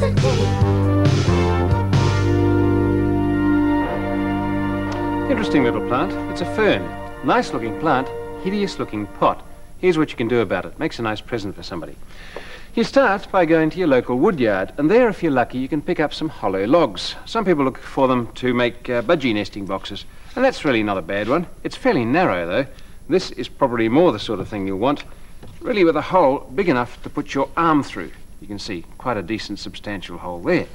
curiosity. Interesting little plant. It's a fern. Nice looking plant, hideous looking pot. Here's what you can do about it. Makes a nice present for somebody. You start by going to your local woodyard, and there, if you're lucky, you can pick up some hollow logs. Some people look for them to make budgie nesting boxes, and that's really not a bad one. It's fairly narrow, though. This is probably more the sort of thing you'll want, really with a hole big enough to put your arm through. You can see quite a decent, substantial hole there.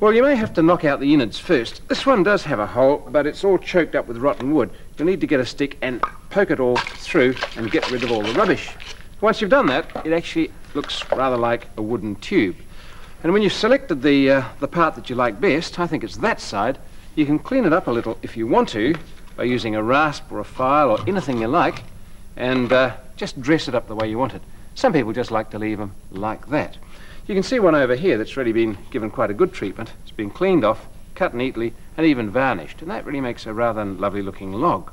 Well, you may have to knock out the innards first. This one does have a hole, but it's all choked up with rotten wood. You'll need to get a stick and poke it all through and get rid of all the rubbish. Once you've done that, it actually looks rather like a wooden tube. And when you've selected the part that you like best, I think it's that side, you can clean it up a little if you want to by using a rasp or a file or anything you like, and just dress it up the way you want it. Some people just like to leave them like that. You can see one over here that's really been given quite a good treatment. It's been cleaned off, cut neatly, and even varnished, and that really makes a rather lovely looking log.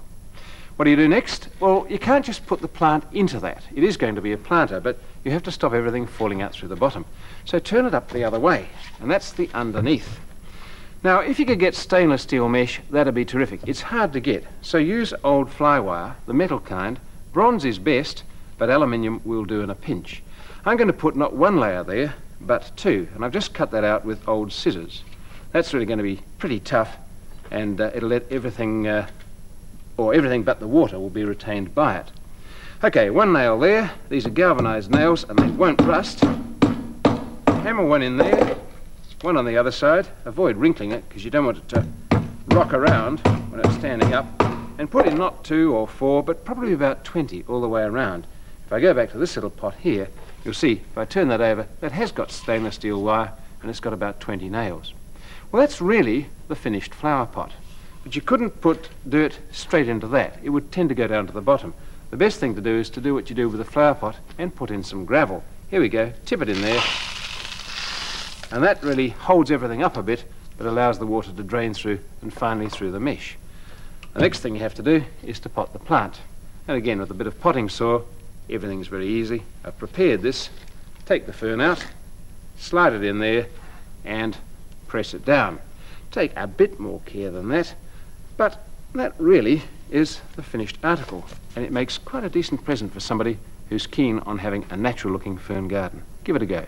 What do you do next? Well, you can't just put the plant into that. It is going to be a planter, but you have to stop everything falling out through the bottom. So turn it up the other way, and that's the underneath. Now, if you could get stainless steel mesh, that'd be terrific. It's hard to get, so use old fly wire, the metal kind. Bronze is best, but aluminium will do in a pinch. I'm going to put not one layer there, but two, and I've just cut that out with old scissors. That's really going to be pretty tough, and it'll let everything... everything but the water will be retained by it. Okay, one nail there. These are galvanised nails and they won't rust. Hammer one in there, one on the other side. Avoid wrinkling it because you don't want it to rock around when it's standing up. And put in not two or four, but probably about 20 all the way around. If I go back to this little pot here, you'll see if I turn that over, that has got stainless steel wire and it's got about 20 nails. Well, that's really the finished flower pot. But you couldn't put dirt straight into that. It would tend to go down to the bottom. The best thing to do is to do what you do with a flower pot and put in some gravel. Here we go, tip it in there. And that really holds everything up a bit, but allows the water to drain through and finally through the mesh. The next thing you have to do is to pot the plant. And again, with a bit of potting saw, everything's very easy. I've prepared this. Take the fern out, slide it in there, and press it down. Take a bit more care than that. But that really is the finished article, and it makes quite a decent present for somebody who's keen on having a natural-looking fern garden. Give it a go.